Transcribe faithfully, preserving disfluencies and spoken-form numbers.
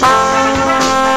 Bye.